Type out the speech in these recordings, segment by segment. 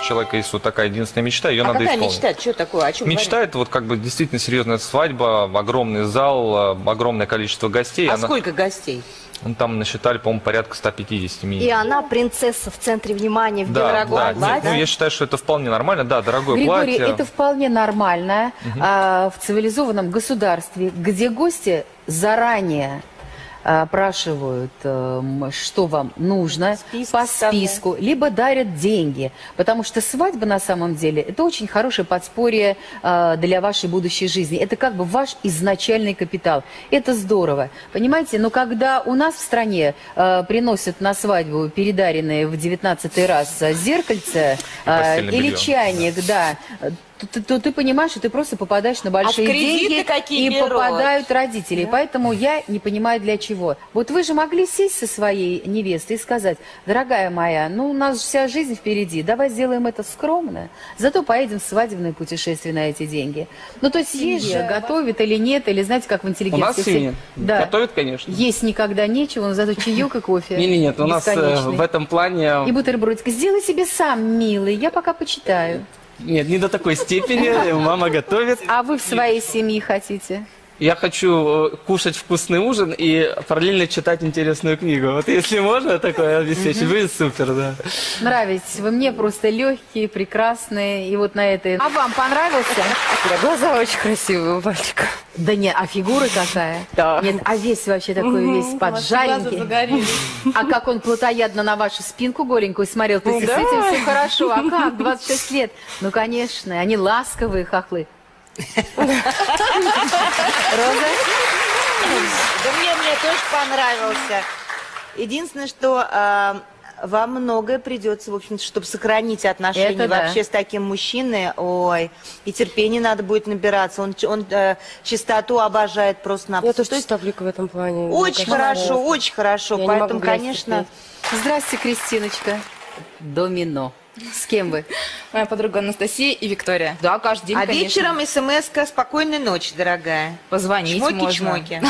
у человека есть вот такая единственная мечта, ее надо исполнить. Мечта? Что такое? О чем мечта? Это вот как бы действительно серьезная свадьба, огромный зал, огромное количество гостей. А сколько гостей? Там насчитали, по-моему, порядка 150 минимум. И она принцесса в центре внимания, в дорогом платье. Да, ну, я считаю, что это вполне нормально. Да, дорогое платье. Григорий, это вполне нормально в цивилизованном государстве, где гости заранее опрашивают, что вам нужно по списку, либо дарят деньги. Потому что свадьба, на самом деле, это очень хорошее подспорье для вашей будущей жизни. Это как бы ваш изначальный капитал. Это здорово. Понимаете, но когда у нас в стране приносят на свадьбу передаренные в 19 раз зеркальце или чайник, да, то ты понимаешь, что ты просто попадаешь на большие деньги, и попадают родители. Да. Поэтому я не понимаю, для чего. Вот вы же могли сесть со своей невестой и сказать: дорогая моя, ну у нас вся жизнь впереди, давай сделаем это скромно, зато поедем в свадебное путешествие на эти деньги. Ну то есть есть же, готовят или нет, или знаете, как в интеллигенции. У нас да. Готовят, конечно. Есть никогда нечего, но зато чаек и кофе. Нет, у нас в этом плане... И бутербродик. Сделай себе сам, милый, я пока почитаю. Нет, не до такой степени, мама готовит. А вы в своей семье хотите? Я хочу кушать вкусный ужин и параллельно читать интересную книгу. Вот если можно такое обеспечить, будет супер, да. Нравитесь вы мне, просто легкие, прекрасные, и вот на этой... А вам понравился? Глаза очень красивые у мальчика. Да нет, а фигура какая? Да. Нет, а весь вообще такой, весь поджаренький. А как он плотоядно на вашу спинку голенькую смотрел. То есть с этим все хорошо, а как? 26 лет. Ну, конечно, они ласковые, хохлы. Роза? Да мне тоже понравился. Единственное, что вам многое придется, в общем-то, чтобы сохранить отношения вообще с таким мужчиной. Ой, и терпения надо будет набираться. Он чистоту обожает просто на... Я тоже ставлюка в этом плане. Очень хорошо, очень хорошо. Поэтому, конечно... Здрасте, Кристиночка. Домино. С кем вы? Моя подруга Анастасия и Виктория. Да, каждый день, вечером смс-ка: спокойной ночи, дорогая. Позвонить можно. Чмоки-чмоки.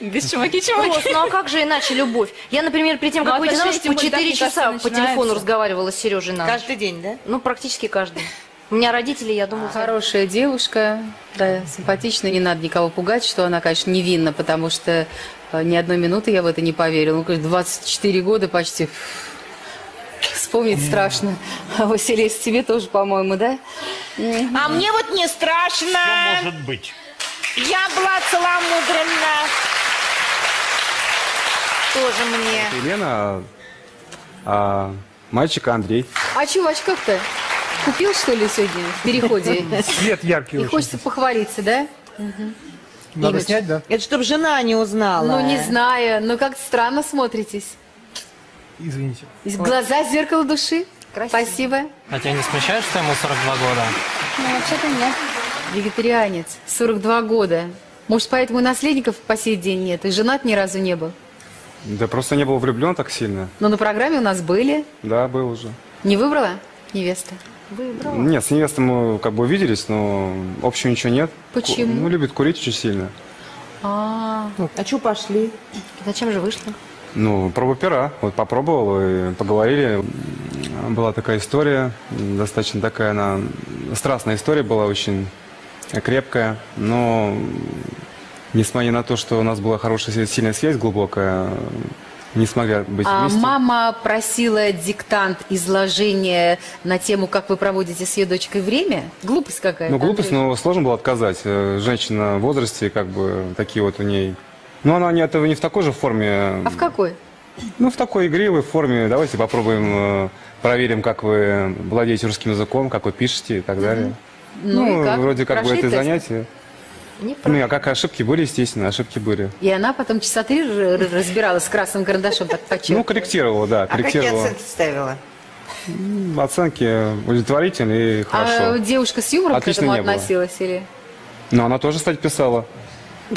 Без чмоки-чмоки. Ну а как же иначе любовь? Я, например, перед тем, как выйти на ночь, 4 часа по телефону разговаривала с Сережей на ночь. Каждый день, да? Ну, практически каждый. У меня родители, я думаю... Хорошая девушка, да, симпатичная, не надо никого пугать, что она, конечно, невинна, потому что ни одной минуты я в это не поверила. Ну, конечно, 24 года почти... Вспомнить страшно. Василис, тебе тоже, по-моему, да? А мне вот не страшно. Все может быть. Я была целомудренна. Тоже мне. Елена, мальчик Андрей. А чего в очках-то? Купил, что ли, сегодня в переходе? Свет яркий. И хочется похвалиться, да? Надо снять, да? Это чтобы жена не узнала. Ну, не знаю, но как-то странно смотритесь. Извините. Глаза — зеркало души. Красиво. Спасибо. А тебя не смущает, что ему 42 года? Ну, вообще-то нет. Вегетарианец, 42 года. Может, поэтому и наследников по сей день нет, и женат ни разу не был? Да просто не был влюблен так сильно. Но на программе у нас были. Да, был уже. Не выбрала невеста? Выбрала. Нет, с невестой мы как бы увиделись, но общего ничего нет. Почему? Ну, любит курить очень сильно. А чего пошли? Зачем же вышли? Ну, проба пера. Вот попробовал и поговорили. Была такая история, достаточно такая она... Страстная история была, очень крепкая. Но, несмотря на то, что у нас была хорошая, сильная связь, глубокая, не смогли быть вместе. Мама просила диктант, изложение на тему, как вы проводите с ее дочкой время? Глупость какая-то? Ну, глупость, но сложно было отказать. Женщина в возрасте, как бы, такие вот у ней... Но она не в такой же форме. А в какой? Ну, в такой игривой форме. Давайте попробуем, проверим, как вы владеете русским языком, как вы пишете и так далее. Ну, вроде как бы это занятие. Ну, а как ошибки были, естественно, ошибки были. И она потом часа 3 разбиралась с красным карандашом, так почему? Ну, корректировала, да, корректировала. А какие оценки ставила? Оценки удовлетворительные и хорошо. А девушка с юмором к этому относилась или? Ну, она тоже, кстати, писала.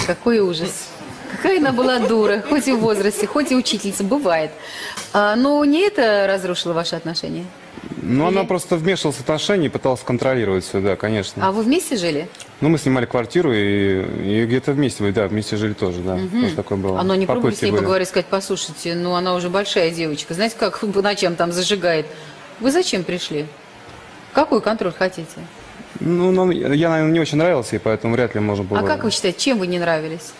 Какой ужас. Какая она была дура, хоть и в возрасте, хоть и учительница, бывает. Но не это разрушило ваши отношения? Ну, она просто вмешивалась в отношения и пыталась контролировать все, да, конечно. А вы вместе жили? Ну, мы снимали квартиру и где-то вместе, да, вместе жили тоже, да. Тоже такое было. Оно не пробовали с ней поговорить, сказать: послушайте, ну, она уже большая девочка, знаете, как по ночам там зажигает. Вы зачем пришли? Какой контроль хотите? Ну, нам, я, наверное, не очень нравился, и поэтому вряд ли можно было... А как вы считаете, чем вы не нравились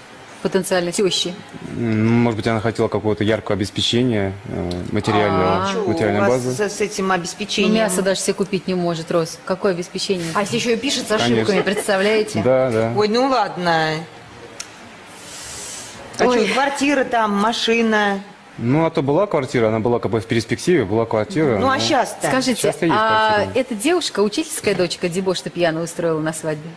потенциально тещи? Может быть, она хотела какого-то яркого обеспечения, материальной базы. С этим обеспечением? Ну, мясо даже себе купить не может, Рос. Какое обеспечение? А если еще и пишет с ошибками, представляете? Да, да. Ой, ну ладно. А что, квартира там, машина... Ну, а то была квартира, она была как бы в перспективе, была квартира. Ну, а сейчас-то? Скажите, сейчас а эта девушка, учительская дочка, дебош-то пьяную устроила на свадьбе?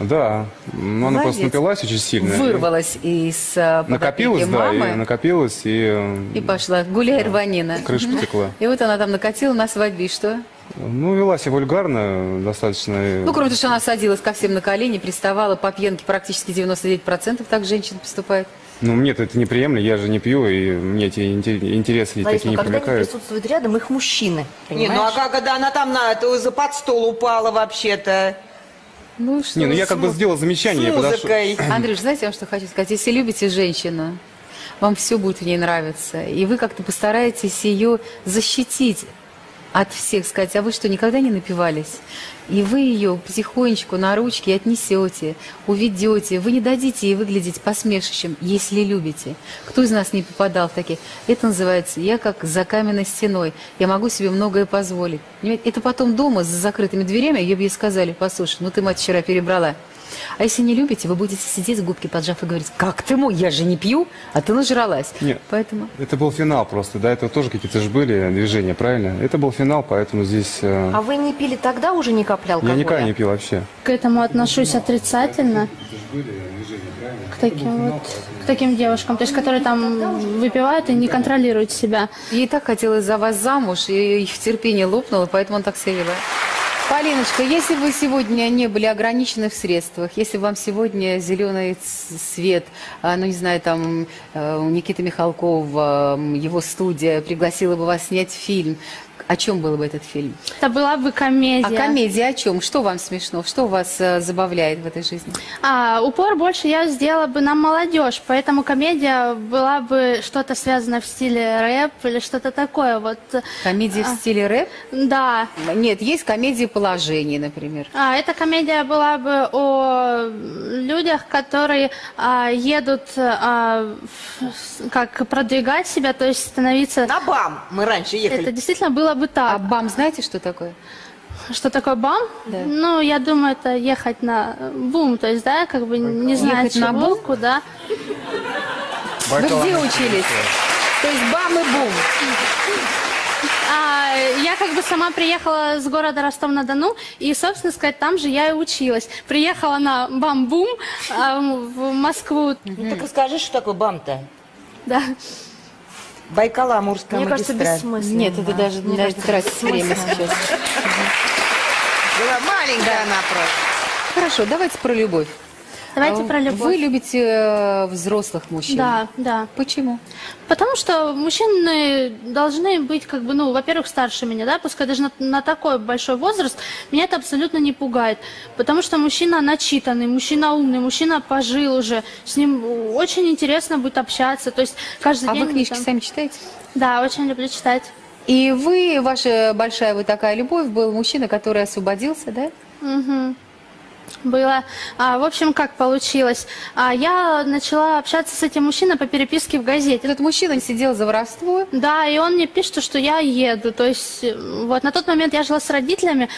Да, но она просто напилась очень сильно. Вырвалась из накопилась, мамы. Да, и накопилась, и пошла, гуляй, да, рванина. Крыша потекла. И вот она там накатила на свадьбе, и что? Ну, вела себя вульгарно достаточно. Ну, кроме того, что она садилась ко всем на колени, приставала по пьянке, практически 99% так женщин поступает. Ну, мне-то это неприемлемо, я же не пью, и мне эти интересы такие не привлекают. Когда они присутствуют рядом, их мужчины, понимаешь? Не, ну, а когда она там за под стол упала вообще-то? Ну, что? Не, ну, я как бы сделал замечание. Андрюш, знаете, я вам что хочу сказать? Если любите женщину, вам все будет в ней нравиться, и вы как-то постараетесь ее защитить от всех, сказать, а вы что, никогда не напивались? И вы ее потихонечку на ручки отнесете, уведете, вы не дадите ей выглядеть посмешищем, если любите. Кто из нас не попадал в такие? Это называется, я как за каменной стеной, я могу себе многое позволить. Это потом дома, за закрытыми дверями, я бы ей сказали, послушай, ну ты, мать, вчера перебрала. А если не любите, вы будете сидеть с губки поджав и говорить, как ты мой, я же не пью, а ты нажралась. Нет, поэтому... это был финал просто, до этого тоже какие-то же были движения, правильно? Это был финал, поэтому здесь... А вы не пили тогда уже ни капли алкоголя? Я никогда не пил вообще. К этому отношусь отрицательно. К таким девушкам, то есть, которые там выпивают и не контролируют себя. Ей так хотелось за вас замуж, и их терпение лопнуло, поэтому он так себя вела. Полиночка, если вы сегодня не были ограничены в средствах, если вам сегодня зеленый свет, ну, не знаю, там, Никита Михалков, его студия пригласила бы вас снять фильм, о чем был бы этот фильм? Это была бы комедия. А комедия о чем? Что вам смешно? Что вас забавляет в этой жизни? Упор больше я сделала бы на молодежь, поэтому комедия была бы что-то связано в стиле рэп или что-то такое. Вот. Комедия в стиле рэп? Да. Нет, есть комедии положений, например. Эта комедия была бы о людях, которые едут как продвигать себя, то есть становиться... На БАМ мы раньше ехали. Это действительно было бы так. А БАМ знаете, что такое? Что такое БАМ? Да. Ну, я думаю, это ехать на бум, то есть, да, как бы Байкало. Не знаю, чего, на бум, куда. Байкало. Вы где учились? То есть БАМ и бум. Я как бы сама приехала с города Ростов-на-Дону, и, собственно сказать, там же я и училась. Приехала на БАМ-бум в Москву. Ну, так расскажи, что такое БАМ-то? Да. Байкало-Амурская магистраль. Мне кажется, бессмысленно. Нет, это даже не надо тратить время сейчас. Была маленькая она просто. Хорошо, давайте про любовь. Давайте про любовь. Вы любите взрослых мужчин? Да, да. Почему? Потому что мужчины должны быть, как бы, ну, во-первых, старше меня, да, пускай даже на такой большой возраст, меня это абсолютно не пугает, потому что мужчина начитанный, мужчина умный, мужчина пожил уже, с ним очень интересно будет общаться, то есть каждый день... А вы книжки сами читаете? Да, очень люблю читать. И вы, ваша большая вот такая любовь, был мужчина, который освободился, да? Угу. Было. В общем, как получилось. Я начала общаться с этим мужчиной по переписке в газете. Этот мужчина сидел за воровство. Да, и он мне пишет, что я еду. То есть, вот, на тот момент я жила с родителями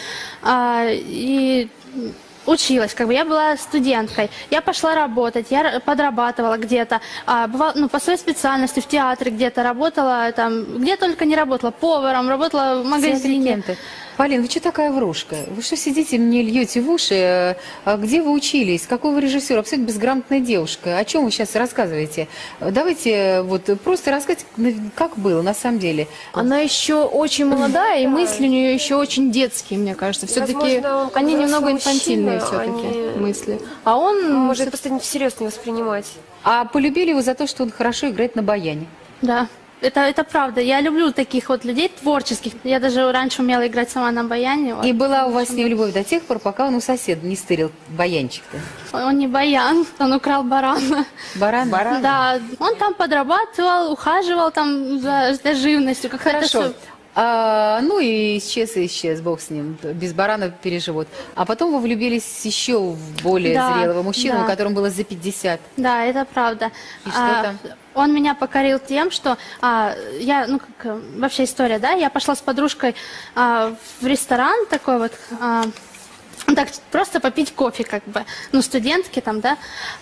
и училась. Как бы я была студенткой. Я пошла работать, я подрабатывала где-то. Бывала, ну, по своей специальности, в театре где-то работала, там, где только не работала. Поваром, работала в магазине. Полин, вы что такая врушка? Вы что сидите, мне льете в уши? Где вы учились? Какого режиссера? Абсолютно безграмотная девушка. О чем вы сейчас рассказываете? Давайте вот просто рассказать, как было на самом деле. Она еще очень молодая, и мысли у нее еще очень детские, мне кажется. Все-таки они немного инфантильные все-таки мысли. А он может просто всерьез не воспринимать. А полюбили вы за то, что он хорошо играет на баяне? Да. Это правда. Я люблю таких вот людей творческих. Я даже раньше умела играть сама на баяне. Вот. И была у вас с ним любовь до тех пор, пока он у соседа не стырил баянчик-то. Он не баян, он украл барана. Барана? Да. Он там подрабатывал, ухаживал там за живностью. Хорошо. Ну и исчез, бог с ним, без барана переживут. А потом вы влюбились еще в более зрелого мужчину, которому было за 50. Да, это правда. И что-то... Он меня покорил тем, что я, ну, как, вообще история, да, я пошла с подружкой в ресторан такой вот, так просто попить кофе, как бы, ну, студентки там, да.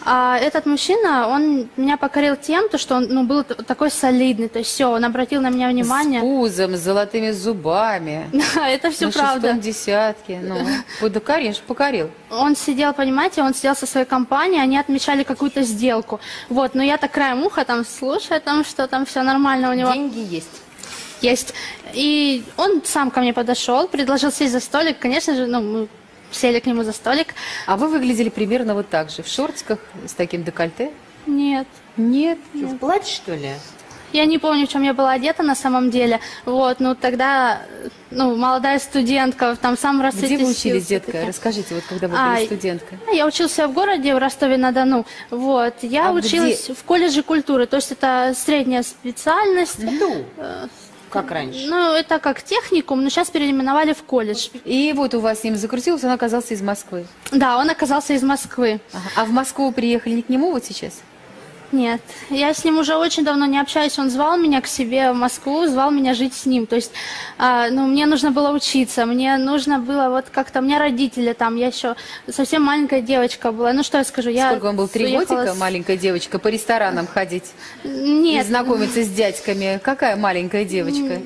А этот мужчина, он меня покорил тем, то, что он, ну, был такой солидный, то есть все, он обратил на меня внимание. С пузом, с золотыми зубами. Да, это все правда. На шестом десятке, ну, да, конечно, покорил. Он сидел, понимаете, он сидел со своей компанией, они отмечали какую-то сделку. Вот, но я так краем уха там слушаю, там, что там все нормально у него. Деньги есть. Есть. И он сам ко мне подошел, предложил сесть за столик, конечно же, ну, мы... Сели к нему за столик. А вы выглядели примерно вот так же? В шортиках с таким декольте? Нет. Нет? В платье, что ли? Я не помню, в чем я была одета на самом деле. Вот, ну тогда, ну, молодая студентка, там сам расцвете. Где вы учились, детка? Расскажите, вот когда вы были студенткой. Я учился в городе, в Ростове-на-Дону. Вот, я училась в колледже культуры, то есть это средняя специальность. Как раньше? Ну, это как техникум, но сейчас переименовали в колледж. И вот у вас с ним закрутилось, он оказался из Москвы. Да, он оказался из Москвы. Ага. А в Москву приехали не к нему вот сейчас? Нет, я с ним уже очень давно не общаюсь, он звал меня к себе в Москву, звал меня жить с ним, то есть, ну, мне нужно было учиться, мне нужно было вот как-то, у меня родители там, я еще совсем маленькая девочка была, ну, что я скажу, я... Сколько он был, 3 годика, маленькая девочка, по ресторанам ходить? Нет. И знакомиться с дядьками, какая маленькая девочка?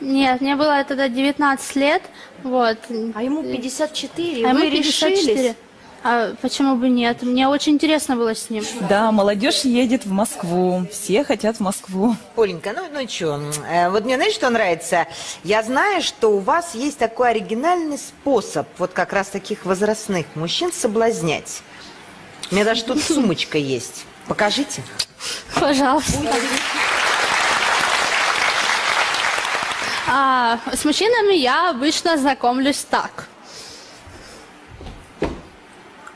Нет, мне было тогда 19 лет, вот. А ему 54, а мы решились? А почему бы нет? Мне очень интересно было с ним. Да, молодежь едет в Москву. Все хотят в Москву. Оленька, ну что, вот мне, знаешь, что нравится? Я знаю, что у вас есть такой оригинальный способ вот как раз таких возрастных мужчин соблазнять. У меня даже тут сумочка есть. Покажите. Пожалуйста. С мужчинами я обычно знакомлюсь так.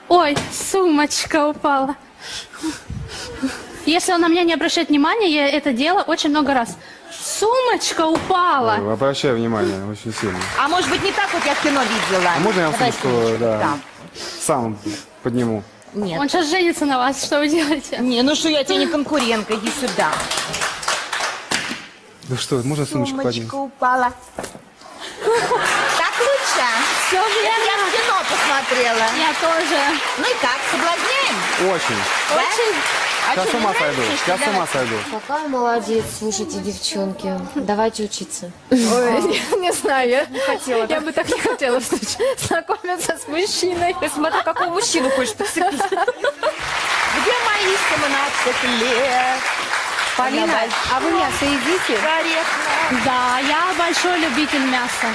Ой, сумочка упала. Если он на меня не обращает внимания, я это делала очень много раз. Сумочка упала. Ой, обращаю внимание, очень сильно. А может быть не так, вот я в кино видела. А можно я вам сумочку, да, сам подниму? Нет. Он сейчас женится на вас, что вы делаете? Не, ну что, я тебе не конкурентка, иди сюда. Ну что, можно сумочку поднять? Сумочка упала. Так лучше. Все верно. Я в кино посмотрела. Я тоже. Ну и как, соблазняем? Очень. Да? Очень. Я с ума сойду. Я с ума сойду. Какая молодец, слушайте, девчонки. Давайте учиться. Ой, я не знаю, я не хотела. Я бы так не хотела знакомиться с мужчиной. Я смотрю, какого мужчину хочешь подцепить. Где мои 17 лет? Полина, а вы мясо едите? Корректно. Да, я большой любитель мяса.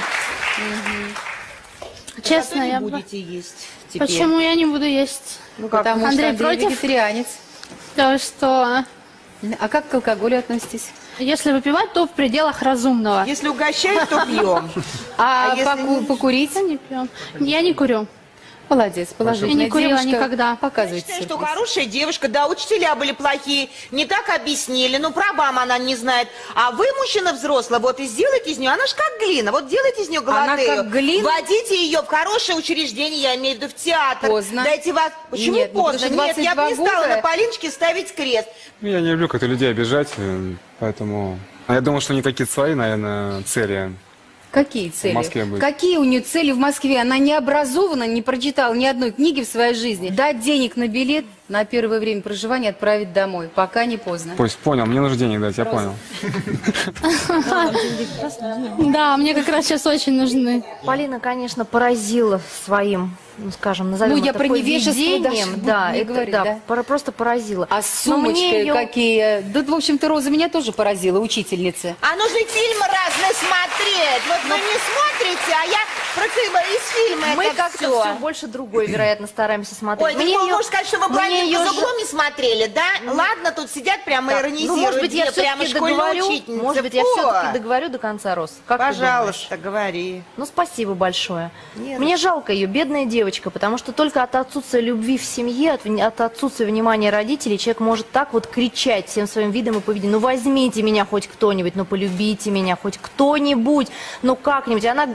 Угу. Честно, я... будете есть теперь. Почему я не буду есть? Ну, потому что Андрей против? Вегетарианец. Да что? А как к алкоголю относитесь? Если выпивать, то в пределах разумного. Если угощать, то пьем. А покурить? Не пьем. Я не курю. Молодец, положительная. Я не курила девушка, никогда. Показывайте. Я считаю, что хорошая девушка, да, учителя были плохие, не так объяснили, ну, про бам она не знает. А вы, мужчина взрослый, вот и сделайте из нее, она же как глина, вот делайте из нее голодею. Она как глина? Вводите ее в хорошее учреждение, я имею в виду в театр. Поздно. Дайте вас... Почему нет, поздно? Нет, я бы не стала на Полиночке ставить крест. Я не люблю как-то людей обижать, поэтому... А я думал, что они какие-то свои, наверное, цели. Какие цели? Какие у нее цели в Москве? Она не образована, не прочитала ни одной книги в своей жизни. Дать денег на билет, на первое время проживания отправить домой, пока не поздно. Пусть понял, мне нужно денег дать, я понял. Да, мне как раз сейчас очень нужны. Полина, конечно, поразила своим, ну, скажем, назовем это поведением. Да, это просто поразила. А сумочки какие? Да, в общем-то, Роза меня тоже поразила, учительница. А нужно фильмы разные смотреть. Вот вы не смотрите, а я Противно из фильма. Мы как-то все больше другой, вероятно, стараемся смотреть. Ой, ты можешь сказать, что вы «Блондинку за углом» не смотрели, да? Ладно, тут сидят, прямо иронизируют. Ну, может быть, я все-таки договорю. Может быть, я все-таки договорю до конца, Рос. Пожалуйста, говори. Ну, спасибо большое. Мне жалко ее, бедная девочка, потому что только от отсутствия любви в семье, от отсутствия внимания родителей человек может так вот кричать всем своим видом и поведением. Ну, возьмите меня хоть кто-нибудь, ну, полюбите меня хоть кто-нибудь, ну, как-нибудь. Она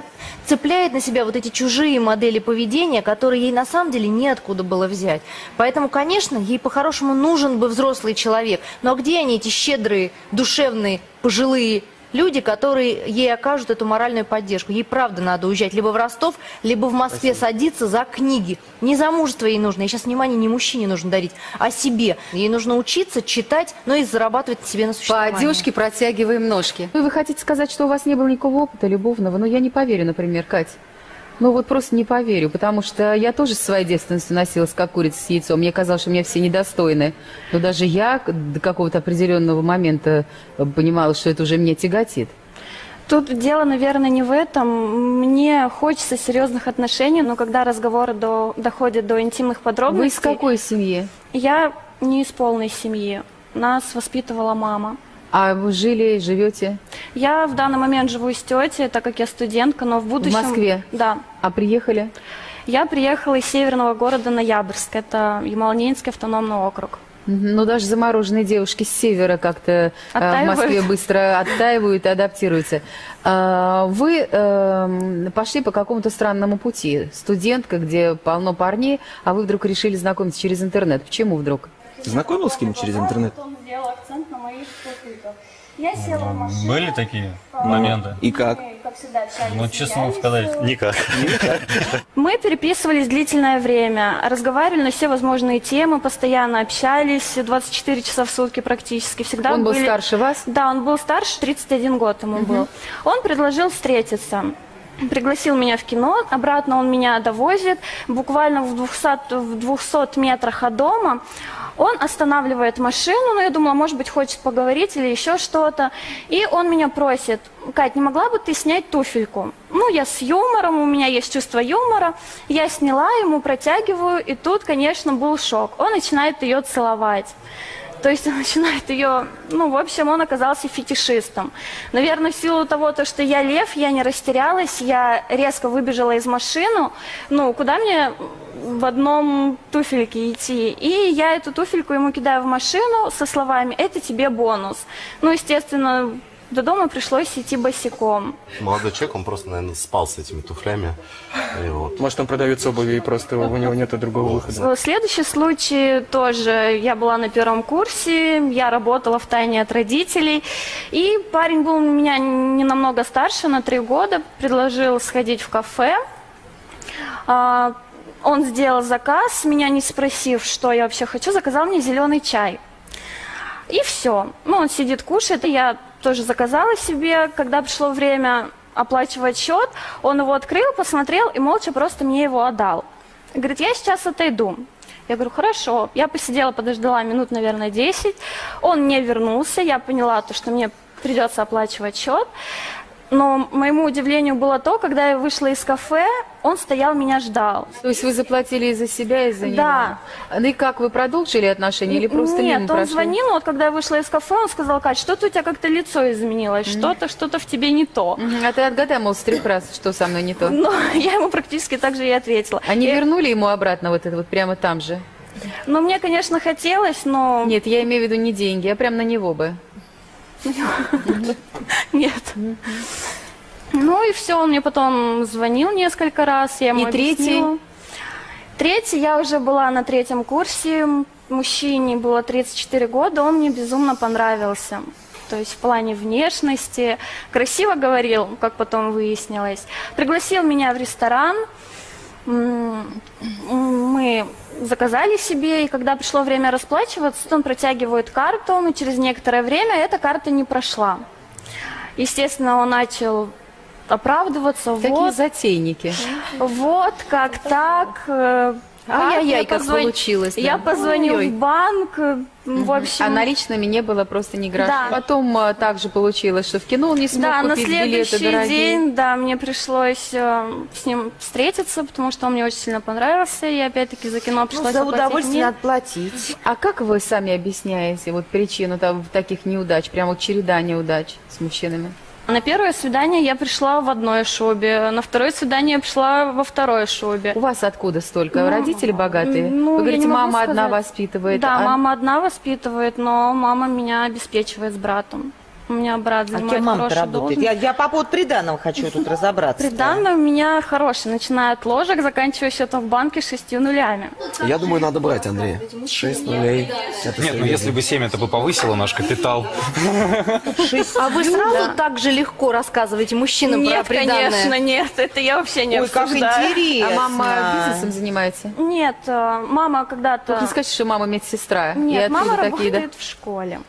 цепляет на себя вот эти чужие модели поведения, которые ей на самом деле неоткуда было взять. Поэтому, конечно, ей по-хорошему нужен бы взрослый человек. Но а где они, эти щедрые, душевные, пожилые люди, которые ей окажут эту моральную поддержку? Ей правда надо уезжать либо в Ростов, либо в Москве. Спасибо. Садиться за книги. Не замужество ей нужно, ей сейчас внимание не мужчине нужно дарить, а себе. Ей нужно учиться, читать, но и зарабатывать себе на существование. По одежке протягиваем ножки. Вы хотите сказать, что у вас не было никакого опыта любовного? Но я не поверю, например, Кать. Ну вот просто не поверю, потому что я тоже со своей девственностью носилась, как курица с яйцом. Мне казалось, что меня все недостойны. Но даже я до какого-то определенного момента понимала, что это уже меня тяготит. Тут дело, наверное, не в этом. Мне хочется серьезных отношений, но когда разговоры доходят до интимных подробностей... Вы из какой семьи? Я не из полной семьи. Нас воспитывала мама. А вы жили, живете? Я в данный момент живу с тетей, так как я студентка, но в будущем... В Москве? Да. А приехали? Я приехала из северного города Ноябрьск, это Ямало-Ненецкий автономный округ. Ну, даже замороженные девушки с севера как-то в Москве быстро оттаивают и адаптируются. Вы пошли по какому-то странному пути. Студентка, где полно парней, а вы вдруг решили знакомиться через интернет. Почему вдруг? Знакомился с кем через интернет? Были такие моменты? И как? Ну, честно вам сказать, никак. Мы переписывались длительное время, разговаривали на все возможные темы, постоянно общались, 24 часа в сутки практически. Всегда он был старше вас? Да, он был старше, 31 год ему был. Он предложил встретиться. Пригласил меня в кино, обратно он меня довозит, буквально в 200 метрах от дома. Он останавливает машину, но я думала, может быть, хочет поговорить или еще что-то. И он меня просит: «Кать, не могла бы ты снять туфельку?» Ну, я с юмором, у меня есть чувство юмора. Я сняла, ему протягиваю, и тут, конечно, был шок. Он начинает ее целовать. То есть он начинает ее... Ну, в общем, он оказался фетишистом. Наверное, в силу того, что я лев, я не растерялась, я резко выбежала из машины. Ну, куда мне в одном туфельке идти? И я эту туфельку ему кидаю в машину со словами: «Это тебе бонус». Ну, естественно, до дома пришлось идти босиком. Молодой человек, он просто, наверное, спал с этими туфлями. Вот. Может, он продавец обуви, и просто у него нет другого выхода. Следующий случай тоже. Я была на первом курсе, я работала втайне от родителей. И парень был у меня не намного старше, на 3 года. Предложил сходить в кафе. Он сделал заказ, меня не спросив, что я вообще хочу, заказал мне зеленый чай. И все. Ну, он сидит, кушает, и я... тоже заказала себе, когда пришло время оплачивать счет, он его открыл, посмотрел и молча просто мне его отдал. Говорит: «Я сейчас отойду». Я говорю: «Хорошо». Я посидела, подождала минут, наверное, 10. Он не вернулся, я поняла, что мне придется оплачивать счет. Но моему удивлению было то, когда я вышла из кафе, он стоял, меня ждал. То есть вы заплатили и за себя, и за него? Да. Ну и как, вы продолжили отношения или просто мимо прошли? Нет, он звонил, вот когда я вышла из кафе, он сказал: «Кать, что-то у тебя как-то лицо изменилось, что-то в тебе не то». А ты отгадай, мол, с 3 раз, что со мной не то. Ну, я ему практически так же и ответила. Они вернули ему обратно вот это вот прямо там же? Ну, мне, конечно, хотелось, но... Нет, я имею в виду не деньги, а прям на него бы. Нет. Ну и все, он мне потом звонил несколько раз, я ему объяснила. Третий, я уже была на 3-м курсе, мужчине было 34 года, он мне безумно понравился. То есть в плане внешности, красиво говорил, как потом выяснилось. Пригласил меня в ресторан, мы... заказали себе, и когда пришло время расплачиваться, он протягивает карту, но через некоторое время эта карта не прошла. Естественно, он начал оправдываться. Какие затейники. Вот как так, Ай-яй-яй, как получилось. Я позвонил в банк, в общем... А наличными не было просто ни гроша. Потом также получилось, что в кино он не смог купить билеты дорогие. Да, на следующий день, да, мне пришлось с ним встретиться, потому что он мне очень сильно понравился, и опять-таки за кино пришлось оплатить. За удовольствие надо платить. А как вы сами объясняете вот причину таких неудач, прям вот череда неудач с мужчинами? На первое свидание я пришла в одной шубе, на второе свидание я пришла во второй шубе. У вас откуда столько? Ну, родители богатые? Ну, вы говорите, мама одна воспитывает. Да, мама одна воспитывает, но мама меня обеспечивает с братом. У меня брат занимает хорошую должность. Я по поводу приданого хочу тут разобраться. Приданое у меня хорошее, начиная от ложек, заканчивая счетом в банке 6 нулями. Я думаю, надо брать, Андрей. 6 нулей. Нет, ну если бы 7, это бы повысило наш капитал. А вы сразу так же легко рассказываете мужчинам про приданое? Нет, конечно, нет. Это я вообще не обсуждаю. Ой, как интересно. А мама бизнесом занимается? Нет, мама когда-то... Не скажешь, что мама медсестра. Нет, мама работает в школе.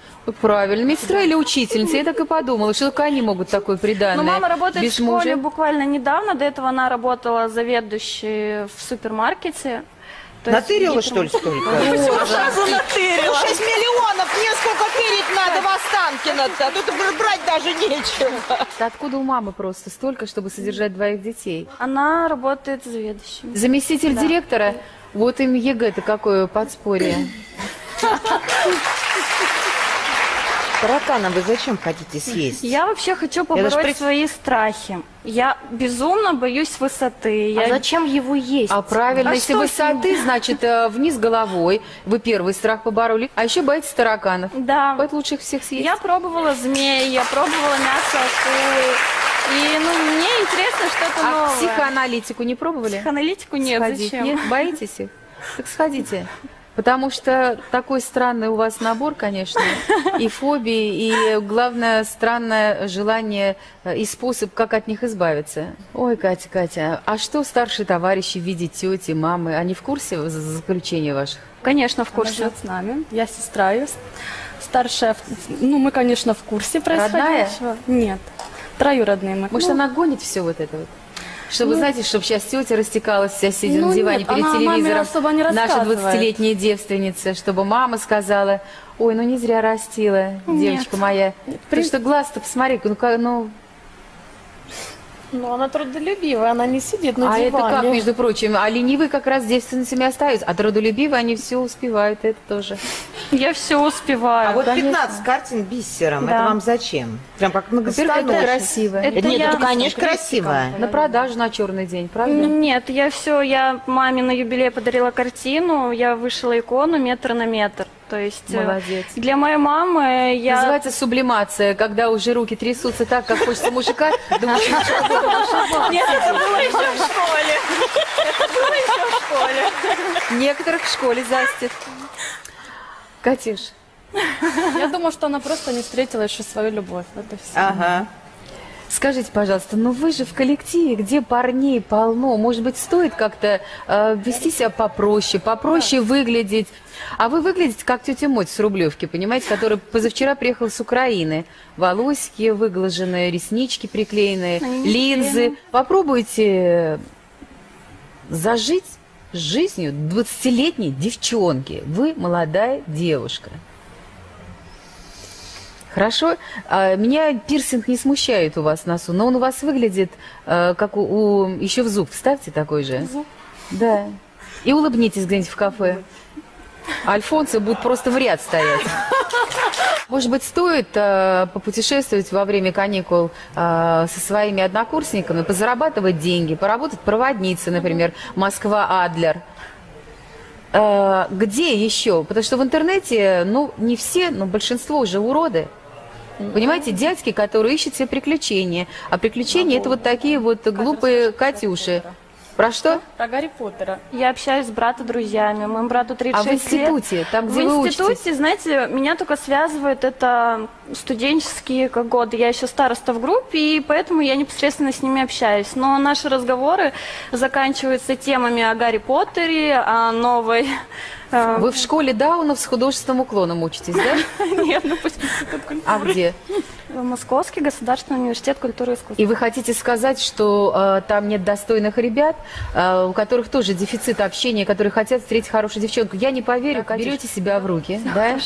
Правильно, медсестра или учительница, я так и подумала, что только они могут такое приданое. Но мама работает без в школе мужа. Буквально недавно, до этого она работала заведующей в супермаркете. Натырила, что ли, столько? Сразу натырила. 6 миллионов, мне сколько тырить надо в Останкино-то, тут брать даже нечего. Откуда у мамы просто столько, чтобы содержать двоих детей? Она работает заведующей. Заместитель директора? Вот им ЕГЭ-то какое подспорье. Таракана вы зачем хотите съесть? Я вообще хочу побороть свои страхи. Я безумно боюсь высоты. А зачем его есть? А правильно, если высоты, значит, вниз головой. Вы первый страх побороли. А еще боитесь тараканов. Да. Поэтому лучше их всех съесть. Я пробовала змеи, я пробовала мясо акулы. И, ну, мне интересно что-то новое. А психоаналитику не пробовали? Психоаналитику нет. Сходить. Зачем? Нет, боитесь их? Так сходите. Потому что такой странный у вас набор, конечно, и фобии, и, главное, странное желание и способ, как от них избавиться. Ой, Катя, Катя, а что старшие товарищи в виде тети, мамы, они в курсе заключения ваших? Конечно, в курсе. Она живет с нами, я сестра ее, старшая, ну, мы, конечно, в курсе происходящего. Родная? Нет, троюродные мы. Может, она гонит все вот это вот? Чтобы, ну, знаете, чтобы сейчас тетя растекалась, вся сидит на диване перед телевизором, особо не наша 20-летняя девственница, чтобы мама сказала, ой, ну не зря растила, девочка моя. Потому что глаз-то, посмотри, ну... Ну, она трудолюбивая, она не сидит на диване. А это как, между прочим, а ленивые как раз девственницами остаются, а трудолюбивые, они все успевают, это тоже. Я все успеваю. А вот 15 картин бисером, это вам зачем? Прям как многостаночник. Это красиво. Нет, это, конечно, красиво. На продажу на черный день, правда? Нет, я все, я маме на юбилей подарила картину, я вышила икону метр на метр. То есть для моей мамы я... Называется сублимация, когда уже руки трясутся так, как хочется мужика. Нет, это было еще в школе. Это было еще в школе. Некоторых в школе застит. Катюш. Я думаю, что она просто не встретила еще свою любовь. Это все. Ага. Скажите, пожалуйста, ну вы же в коллективе, где парней полно. Может быть, стоит как-то вести себя попроще, попроще выглядеть. А вы выглядите как тетя Моть с Рублевки, понимаете, которая позавчера приехала с Украины. Волосики выглаженные, реснички приклеенные, линзы. Попробуйте зажить жизнью 20-летней девчонки. Вы молодая девушка. Хорошо? Меня пирсинг не смущает у вас в носу, но он у вас выглядит, как у... Еще в зуб вставьте такой же. Зуб? Да. И улыбнитесь где-нибудь в кафе. Альфонсы будут просто в ряд стоять. Может быть, стоит попутешествовать во время каникул со своими однокурсниками, позарабатывать деньги, поработать проводницей, например, Москва-Адлер. Где еще? Потому что в интернете, ну, не все, но большинство уже уроды. Понимаете, дядьки, которые ищут себе приключения. А приключения — это вот такие вот глупые Катюши. Про что? Про Гарри Поттера. Я общаюсь с братом друзьями. Моему брату 36 лет. А в институте? Там, где вы учитесь? В институте, знаете, меня только связывает это студенческие годы. Я еще староста в группе, и поэтому я непосредственно с ними общаюсь. Но наши разговоры заканчиваются темами о Гарри Поттере, о новой... Вы в школе Даунов с художественным уклоном учитесь, да? Нет, ну пусть институт культуры. А где? Московский государственный университет культуры и искусства. И вы хотите сказать, что там нет достойных ребят, у которых тоже дефицит общения, которые хотят встретить хорошую девчонку? Я не поверю, да, берете себя в руки, да?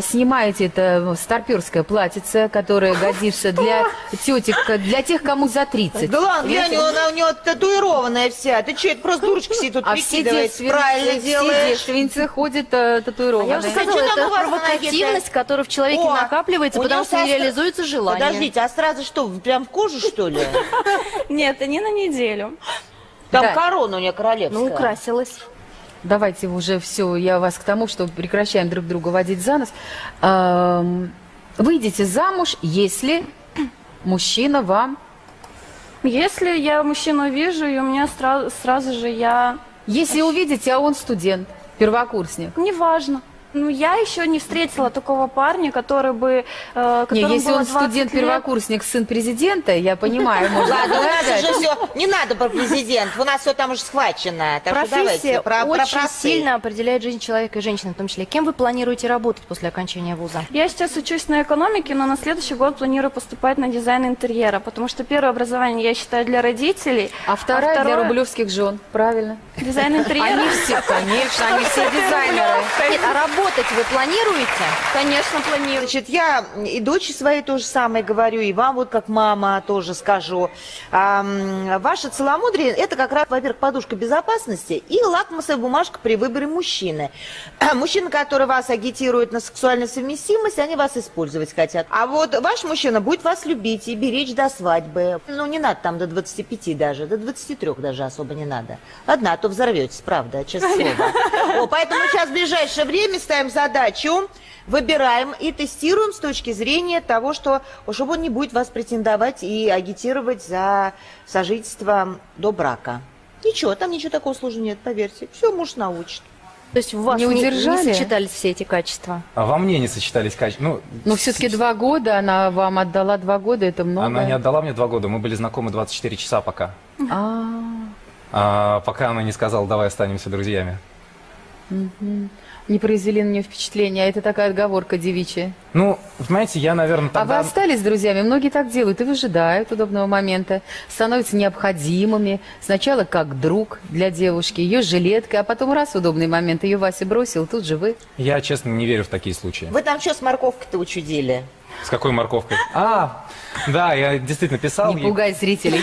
Снимаете это старперское платьице, которое годится для тетек, для тех, кому за 30. Да ладно, она у нее татуированная вся. Ты че, это просто дурочка сидит тут прикидывается, правильно делаешь. Все девственницы ходят татуированные. Я уже сказала, это провокативность, которая в человеке накапливается, потому что не реализуется желание. Подождите, а сразу что, прям в кожу, что ли? Нет, не на неделю. Там корона у нее королевская. Ну, украсилась. Давайте уже все, я вас к тому, что прекращаем друг друга водить за нос. Выйдите замуж, если мужчина вам... Если я мужчину вижу, и у меня сразу же я... Если увидите, а он студент, первокурсник. Неважно. Ну, я еще не встретила такого парня, который бы... Нет, если он студент-первокурсник, сын президента, я понимаю. Ладно, у нас уже все... Не надо про президент, у нас все там уже схвачено. Профессия очень сильно определяет жизнь человека и женщины, в том числе. Кем вы планируете работать после окончания вуза? Я сейчас учусь на экономике, но на следующий год планирую поступать на дизайн интерьера, потому что первое образование, я считаю, для родителей. А второе для рублевских жен, правильно? Дизайн интерьера. Они все, конечно, они все дизайнеры. Нет, а работать вы планируете? Конечно, планирую. Значит, я и дочери своей то же самое говорю, и вам вот как мама тоже скажу. Ваше целомудрие – это как раз, во-первых, подушка безопасности и лакмусовая бумажка при выборе мужчины. Мужчины, которые вас агитируют на сексуальную совместимость, они вас использовать хотят. А вот ваш мужчина будет вас любить и беречь до свадьбы. Ну, не надо там до 25 даже, до 23 даже особо не надо. Одна, а то взорветесь, правда, честное слово. О, поэтому сейчас в ближайшее время ставим задачу, выбираем и тестируем с точки зрения того, что чтобы он не будет вас претендовать и агитировать за сожительство до брака. Ничего, там ничего такого сложного нет, поверьте. Все муж научит. То есть у вас не сочетались все эти качества? А во мне не сочетались качества. Но все-таки 2 года, она вам отдала 2 года, это много. Она не отдала мне 2 года, мы были знакомы 24 часа пока. Пока она не сказала, давай останемся друзьями. Не произвели на нее впечатление, а это такая отговорка девичья. Ну, понимаете, я, наверное, тогда... А вы остались с друзьями? Многие так делают и выжидают удобного момента, становятся необходимыми. Сначала как друг для девушки, ее жилетка, а потом раз в удобный момент ее Вася бросил, тут же вы. Я, честно, не верю в такие случаи. Вы там что с морковкой-то учудили? С какой морковкой? Да, я действительно писал. Не пугай зрителей.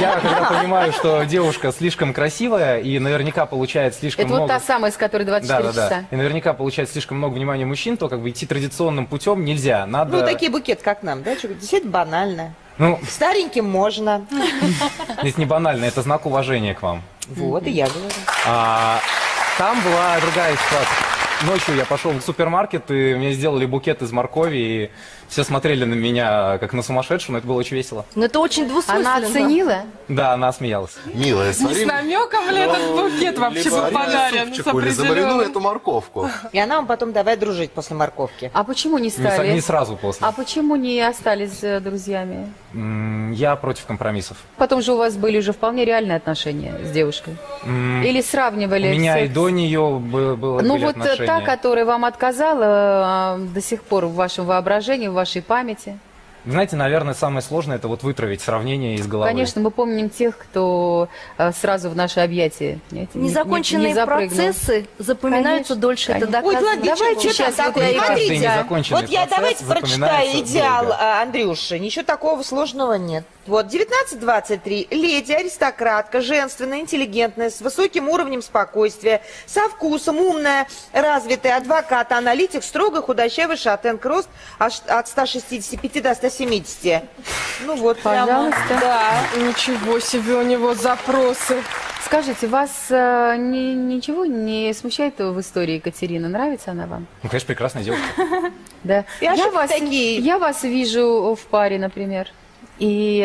Я когда понимаю, что девушка слишком красивая и наверняка получает слишком много... Это вот та самая, с которой 24 часа. Да. И наверняка получает слишком много внимания мужчин, то как бы идти традиционным путем нельзя. Надо... Ну, такие букеты, как нам, да? Действительно банально. Стареньким можно. Здесь не банально, это знак уважения к вам. Вот и я говорю. Там была другая ситуация. Ночью я пошел в супермаркет, и мне сделали букет из моркови, и все смотрели на меня как на сумасшедшую, но это было очень весело. Но это очень двусмысленно. Она оценила? Да, она смеялась. Милая, смотри. Не с намеком ли этот букет вообще был подарен? Или замариную эту морковку. И она вам потом давай дружить после морковки. А почему не стали? Не сразу после. А почему не остались друзьями? Я против компромиссов. Потом же у вас были уже вполне реальные отношения с девушкой. Или сравнивали? У меня и до нее было отношения. Та, которая вам отказала, до сих пор в вашем воображении, в вашей памяти? Знаете, наверное, самое сложное – это вот вытравить сравнение из головы. Конечно, мы помним тех, кто сразу в наши объятия Незаконченные процессы запоминаются дольше. Это доказано. Давайте сейчас давайте прочитаю идеал Андрюши. Ничего такого сложного нет. Вот, 19-23. Леди, аристократка, женственная, интеллигентная, с высоким уровнем спокойствия, со вкусом, умная, развитая, адвокат, аналитик, строго худощавый, шатенка, рост от 165 до 170. Ну вот, пожалуйста. Прямо, да. Ничего себе у него запросы. Скажите, вас ничего не смущает в истории Екатерины? Нравится она вам? Ну, конечно, прекрасная девушка. Да. Я вас вижу в паре, например. И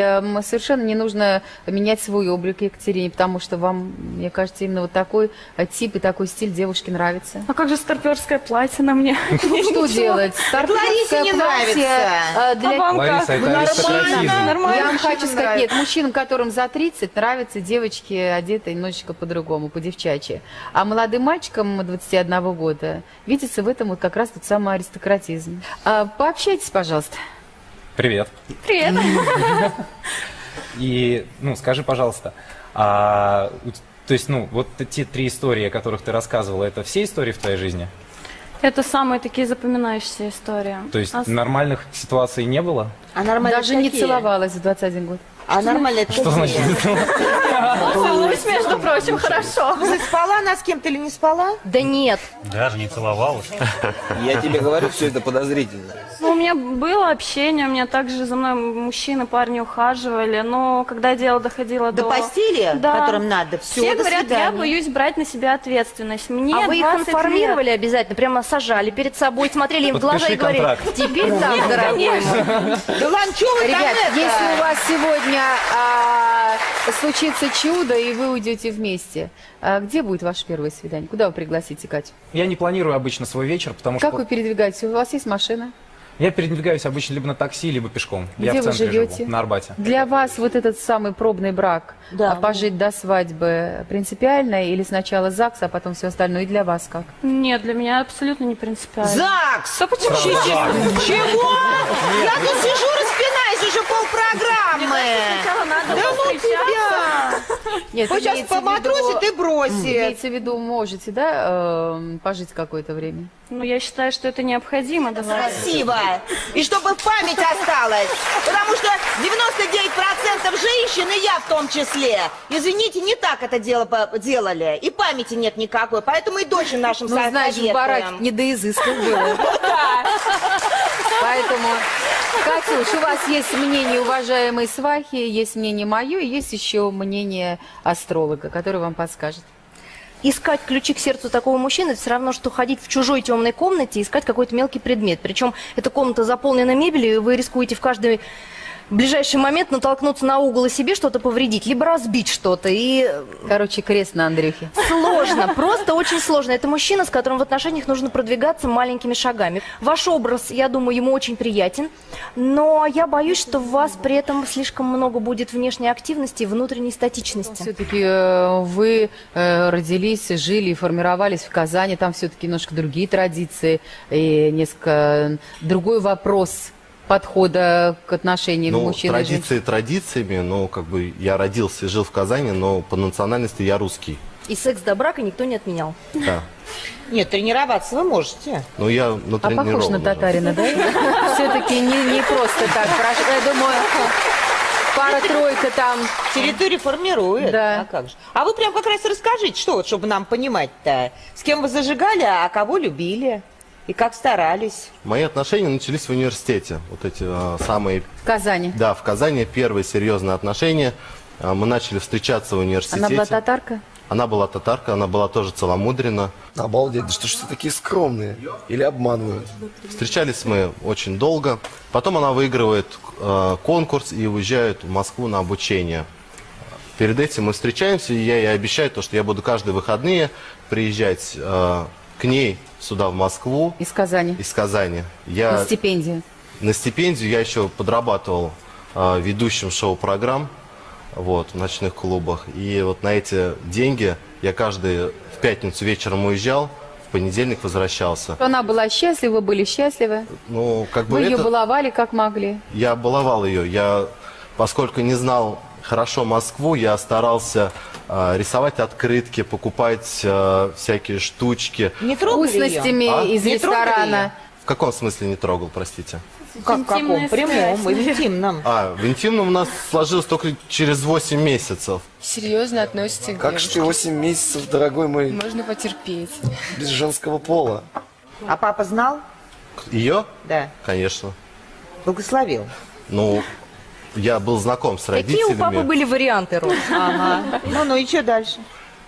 совершенно не нужно менять свой облик Екатерине, потому что вам, мне кажется, именно вот такой тип и такой стиль девушки нравится. А как же старперское платье на мне? Что делать? Старперское платье для... Лариса, это аристократизм. Я вам хочу сказать, нет, мужчинам, которым за 30, нравятся девочки, одетые немножечко по-другому, по-девчачьи. А молодым мальчикам 21 года видится в этом вот как раз тот самый аристократизм. Пообщайтесь, пожалуйста. Привет. Привет. И, ну, скажи, пожалуйста, то есть, ну, вот те три истории, о которых ты рассказывала, это все истории в твоей жизни? Это самые такие запоминающиеся истории. То есть нормальных ситуаций не было? А нормально даже какие? Не целовалась в 21 год. А нормально это что значит? Целуюсь, между прочим, хорошо. Спала она с кем-то или не спала? Да нет. Даже не целовалась. Я тебе говорю, все это подозрительно. Ну, у меня было общение, у меня также за мной мужчины, парни ухаживали, но когда дело доходило до постели, которым надо, все говорят, я боюсь брать на себя ответственность. Мне а вы их информировали обязательно, прямо сажали перед собой, смотрели им в глаза и говорили, теперь так, дорогой. Ребят, если у вас сегодня случится чудо, и вы уйдете вместе. Где будет ваше первое свидание? Куда вы пригласите Катю? Я не планирую обычно свой вечер, потому что... Как вы передвигаетесь? У вас есть машина? Я передвигаюсь обычно либо на такси, либо пешком. Где я в центре вы живете? Живу, на Арбате. Для вас вот этот самый пробный брак, пожить до свадьбы, принципиально? Или сначала ЗАГС, а потом все остальное? И для вас как? Нет, для меня абсолютно не принципиально. ЗАГС! А почему? Чего? Я тут сижу, распинаюсь уже полпрограммы. Сначала надо встречаться. Вы сейчас поматросит и бросит. Имеется в виду, можете, да, пожить какое-то время? Ну, я считаю, что это необходимо. Спасибо. И чтобы память осталась. Потому что 99% женщин, и я в том числе, извините, не так это дело делали. И памяти нет никакой. Поэтому и дочь нашим советуем. Ну, знаешь, в бараке не до изысков было. Поэтому, Катюш, у вас есть мнение уважаемой свахи, есть мнение мое, и есть еще мнение астролога, который вам подскажет. Искать ключи к сердцу такого мужчины, это все равно, что ходить в чужой темной комнате и искать какой-то мелкий предмет. Причем эта комната заполнена мебелью, и вы рискуете в каждый ближайший момент натолкнуться на угол и себе что-то повредить, либо разбить что-то. И... Короче, крест на Андрюхе. Сложно, просто очень сложно. Это мужчина, с которым в отношениях нужно продвигаться маленькими шагами. Ваш образ, я думаю, ему очень приятен, но я боюсь, что в вас при этом слишком много будет внешней активности и внутренней статичности. Все-таки вы родились, жили и формировались в Казани, там все-таки немножко другие традиции и несколько другой вопрос подхода к отношениям мужчин. Традиции традициями, но как бы я родился и жил в Казани, но по национальности я русский. И секс до брака никто не отменял. Да. Нет, тренироваться вы можете. Ну, я натренирован. А похож на татарина, да? Все-таки не просто так. Я думаю, пара-тройка там. Территорию формирует. Да. А как же? А вы прям как раз расскажите, что вот, чтобы нам понимать-то, с кем вы зажигали, а кого любили. И как старались? Мои отношения начались в университете. Вот эти самые... В Казани? Да, в Казани первые серьезные отношения. Мы начали встречаться в университете. Она была татарка? Она была татарка, она была тоже целомудрена. Обалдеть, да что ж все такие скромные? Или обманывают? Встречались мы очень долго. Потом она выигрывает конкурс и уезжает в Москву на обучение. Перед этим мы встречаемся, и я ей обещаю, то, что я буду каждые выходные приезжать к ней сюда, в Москву. Из Казани. Из Казани. Я... На стипендию. На стипендию я еще подрабатывал ведущим шоу-программ в ночных клубах. И вот на эти деньги я каждый в пятницу вечером уезжал, в понедельник возвращался. Она была счастлива, вы были счастливы. Ну, как бы вы ее баловали как могли. Я баловал ее. Я, поскольку не знал хорошо Москву, я старался рисовать открытки, покупать всякие штучки. Не трогали вкусностями из ресторана. В каком смысле не трогал, простите? Как в каком? Прямом, в интимном. А, в интимном у нас сложилось только через 8 месяцев. Серьезно относится к девушке. Как же 8 месяцев, дорогой мой? Можно потерпеть. Без женского пола. А папа знал? Ее? Да. Конечно. Благословил? Ну... Я был знаком с родителями. Какие у папы были варианты, Ром? Ага. Ну и что дальше?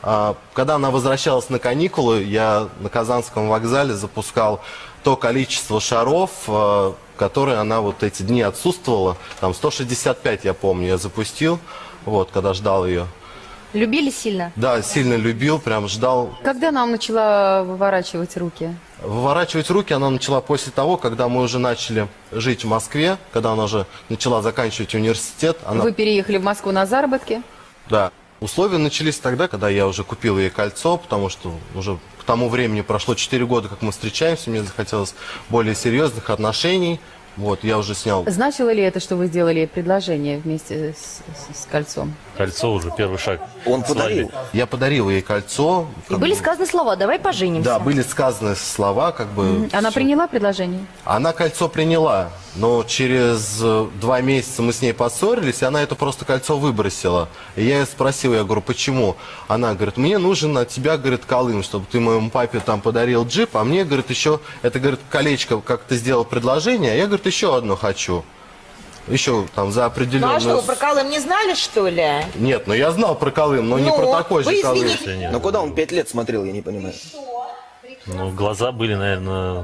Когда она возвращалась на каникулы, я на Казанском вокзале запускал то количество шаров, которые она вот эти дни отсутствовала. Там 165, я помню, я запустил, когда ждал ее. Любили сильно? Да, сильно любил, прям ждал. Когда она начала выворачивать руки? Выворачивать руки она начала после того, когда мы уже начали жить в Москве, когда она уже начала заканчивать университет. Она... Вы переехали в Москву на заработки? Да. Условия начались тогда, когда я уже купил ей кольцо, потому что уже к тому времени прошло 4 года, как мы встречаемся, мне захотелось более серьезных отношений. Вот, я уже снял. Значило ли это, что вы сделали предложение вместе с кольцом? Кольцо уже первый шаг. Он подарил. Я подарил ей кольцо. И были сказаны слова «давай поженимся». Да, были сказаны слова, как бы... Она приняла предложение? Она кольцо приняла, но через 2 месяца мы с ней поссорились, и она это просто кольцо выбросила. И я ее спросил, я говорю, почему? Она говорит, мне нужен от тебя, говорит, Колым, чтобы ты моему папе там подарил джип, а мне, говорит, еще это, говорит, колечко, как ты сделал предложение, а я, говорит, еще одно хочу. Еще там за определенную... Ну а что, вы про Колым не знали, что ли? Нет, ну я знал про Колым, но ну, не про такой же Колым. Ну куда он 5 лет смотрел, я не понимаю. Ну глаза были, наверное,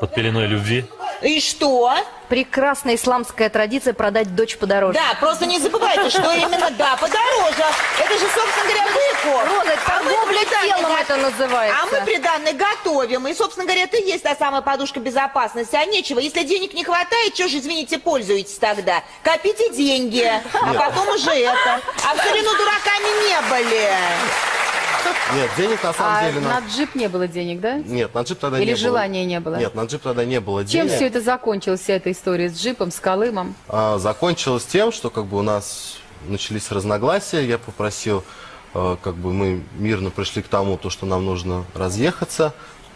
под пеленой любви. И что? Прекрасная исламская традиция продать дочь подороже. Да, просто не забывайте, что именно, да, подороже. Это же, собственно говоря, выкуп. Торговля телом это называется. А мы приданное готовим. И, собственно говоря, это и есть та самая подушка безопасности. А нечего. Если денег не хватает, что же, извините, пользуетесь тогда? Копите деньги, а потом уже это. А все равно дураками не были. Нет, денег на самом деле... на джип не было денег, да? Нет, на джип тогда не было. Или желания не было? Нет, на джип тогда не было денег. Чем все это закончилось, вся эта история с джипом, с Колымом? Закончилось тем, что как бы у нас начались разногласия. Я попросил, как бы мы мирно пришли к тому, то, что нам нужно разъехаться.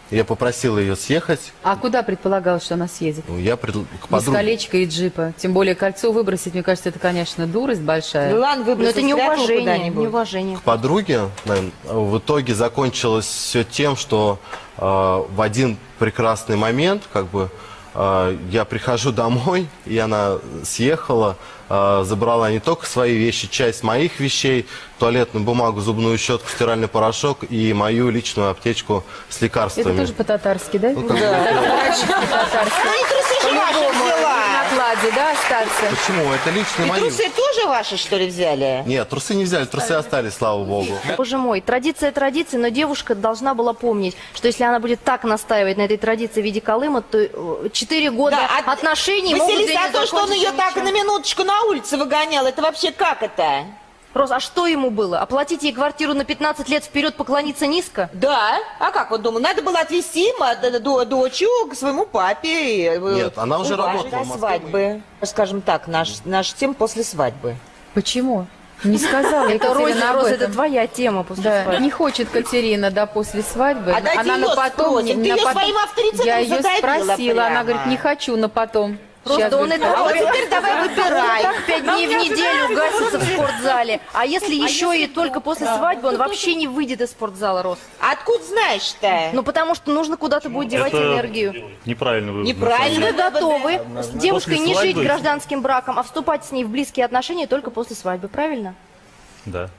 Я попросил ее съехать. А куда предполагалось, что она съедет? Ну, я к подруге. Без колечка и джипа. Тем более кольцо выбросить, мне кажется, это, конечно, дурость большая. Ну, ладно, выбросить. Но это неуважение. К подруге, наверное, в итоге закончилось все тем, что в один прекрасный момент, как бы, я прихожу домой, и она съехала, забрала не только свои вещи, часть моих вещей, туалетную бумагу, зубную щетку, стиральный порошок и мою личную аптечку с лекарствами. Это тоже по-татарски, да? Ну, да, остаться. Почему? Это лично мои. Трусы тоже ваши, что ли, взяли? Нет, трусы не взяли, трусы остались, слава богу. Боже мой, традиция традиции, но девушка должна была помнить, что если она будет так настаивать на этой традиции в виде Колыма, то 4 года да, отношений могут не закончиться. То, что он ее так на минуточку на улице выгонял, это вообще как это? Рос, а что ему было? Оплатить ей квартиру на 15 лет вперед, поклониться низко? Да. А как он думал? Надо было отвезти дочу к своему папе. Нет, она уже работала в Москве. Свадьбы. Скажем так, наш тем после свадьбы. Почему? Не сказала Екатерина, Роза, это твоя тема после свадьбы. Не хочет Катерина, да, после свадьбы. А дайте ее спросим. Ты ее своим авторитетом задавила. Я ее спросила, она говорит, не хочу на потом. Просто он это... А теперь давай выбирай. 5 дней в неделю гасится в спортзале. А если еще и только после свадьбы, он вообще не выйдет из спортзала, Рос. Откуда знаешь-то? Ну, потому что нужно куда-то будет девать энергию. Неправильно вы. Неправильно. Вы готовы с девушкой не жить гражданским браком, а вступать с ней в близкие отношения только после свадьбы, правильно? Да.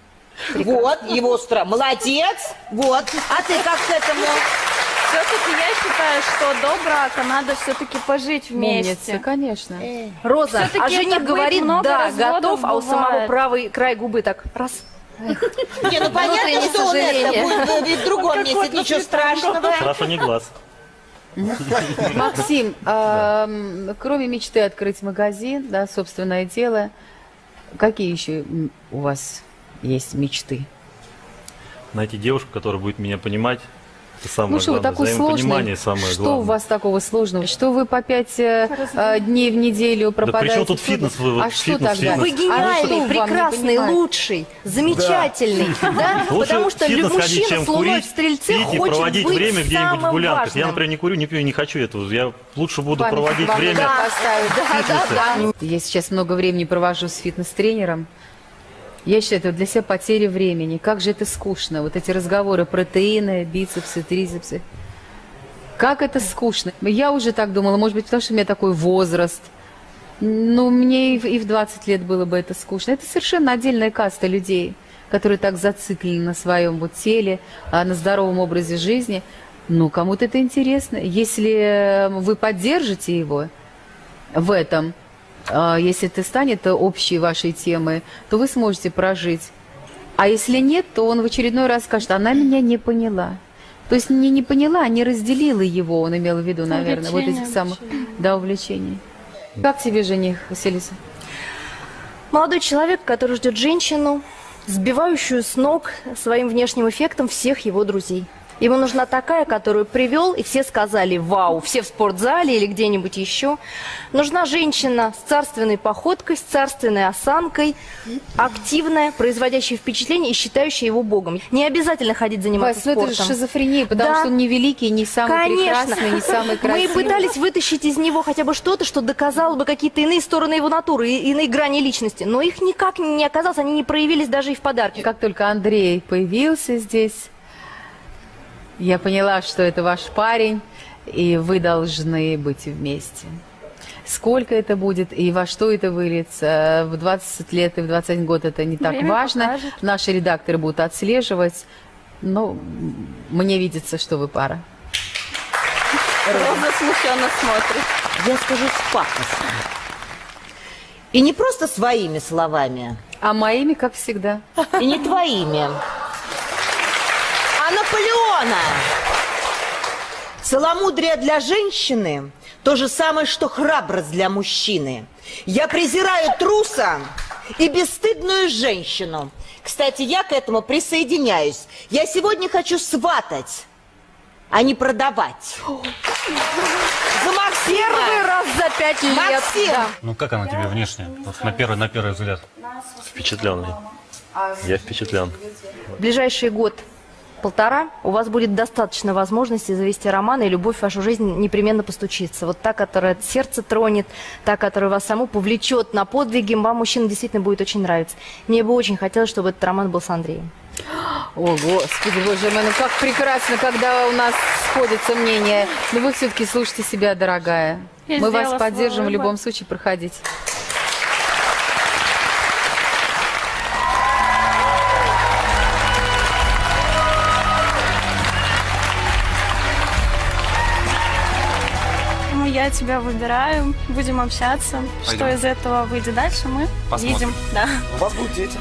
Вот, его страх. Молодец. Вот. А ты как к этому... Все-таки я считаю, что до брака надо все-таки пожить вместе. Умница, конечно. Роза, а жених говорит, да, готов, а у самого правый край губы так раз. Не, ну понятно, что он это будет в другом месте, ничего страшного. Страшно не глаз. Максим, кроме мечты открыть магазин, да, собственное дело, какие еще у вас есть мечты? Найти девушку, которая будет меня понимать. Ну что, вы такой сложный, что у вас такого сложного? Что вы по 5 дней в неделю пропадаете? Да при чем тут фитнес? Вы, вот, а что тогда? Вы гениальный, прекрасный, лучший, замечательный. Да. Да? Потому что мужчина с луной в стрельце хочет проводить быть время где-нибудь в гулянках. Я, например, не курю, не пью, не хочу этого. Я лучше буду проводить время в Я сейчас много времени провожу с фитнес-тренером. Я считаю, это для себя потеря времени. Как же это скучно. Вот эти разговоры протеины, бицепсы, трицепсы. Как это скучно. Я уже так думала, может быть, потому что у меня такой возраст. Но мне и в 20 лет было бы это скучно. Это совершенно отдельная каста людей, которые так зациклены на своем вот теле, на здоровом образе жизни. Ну, кому-то это интересно. Если вы поддержите его в этом... Если это станет общей вашей темой, то вы сможете прожить. А если нет, то он в очередной раз скажет, она меня не поняла. То есть не поняла, не разделила его, он имел в виду, наверное, вот этих самых увлечений. Как тебе жених, Василиса? Молодой человек, который ждет женщину, сбивающую с ног своим внешним эффектом всех его друзей. Ему нужна такая, которую привел, и все сказали «Вау!» Все в спортзале или где-нибудь еще. Нужна женщина с царственной походкой, с царственной осанкой, активная, производящая впечатление и считающая его богом. Не обязательно ходить заниматься спортом. Это же шизофрения, потому что он не великий, не самый прекрасный, не самый красивый. Мы пытались вытащить из него хотя бы что-то, что доказало бы какие-то иные стороны его натуры, иные грани личности. Но их никак не оказалось, они не проявились даже и в подарке. Как только Андрей появился здесь, я поняла, что это ваш парень, и вы должны быть вместе. Сколько это будет и во что это выльется, в 20 лет и в 21 год это не так важно. Наши редакторы будут отслеживать, но мне видится, что вы пара. Роза смущенно смотрит. Я скажу с пафосом. И не просто своими словами. А моими, как всегда. И не твоими. Наполеона. Целомудрие для женщины то же самое, что храбрость для мужчины. Я презираю труса и бесстыдную женщину. Кстати, я к этому присоединяюсь. Я сегодня хочу сватать, а не продавать. За Максима. Первый раз за 5 лет. Максим. Да. Ну как она тебе внешне? Вот на первый взгляд. Впечатленный. Я впечатлен. В ближайший год-полтора у вас будет достаточно возможности завести роман, и любовь в вашу жизнь непременно постучится. Вот та, которая сердце тронет, та, которая вас саму повлечет на подвиги, вам, мужчина, действительно будет очень нравиться. Мне бы очень хотелось, чтобы этот роман был с Андреем. О, Господи, Боже мой, ну как прекрасно, когда у нас сходятся мнения. Но вы все-таки слушайте себя, дорогая. Мы вас поддержим в любом случае, проходите. Я тебя выбираю, будем общаться. Пойдем. Что из этого выйдет дальше, мы посмотрим. Видим. Да. У вас будут дети.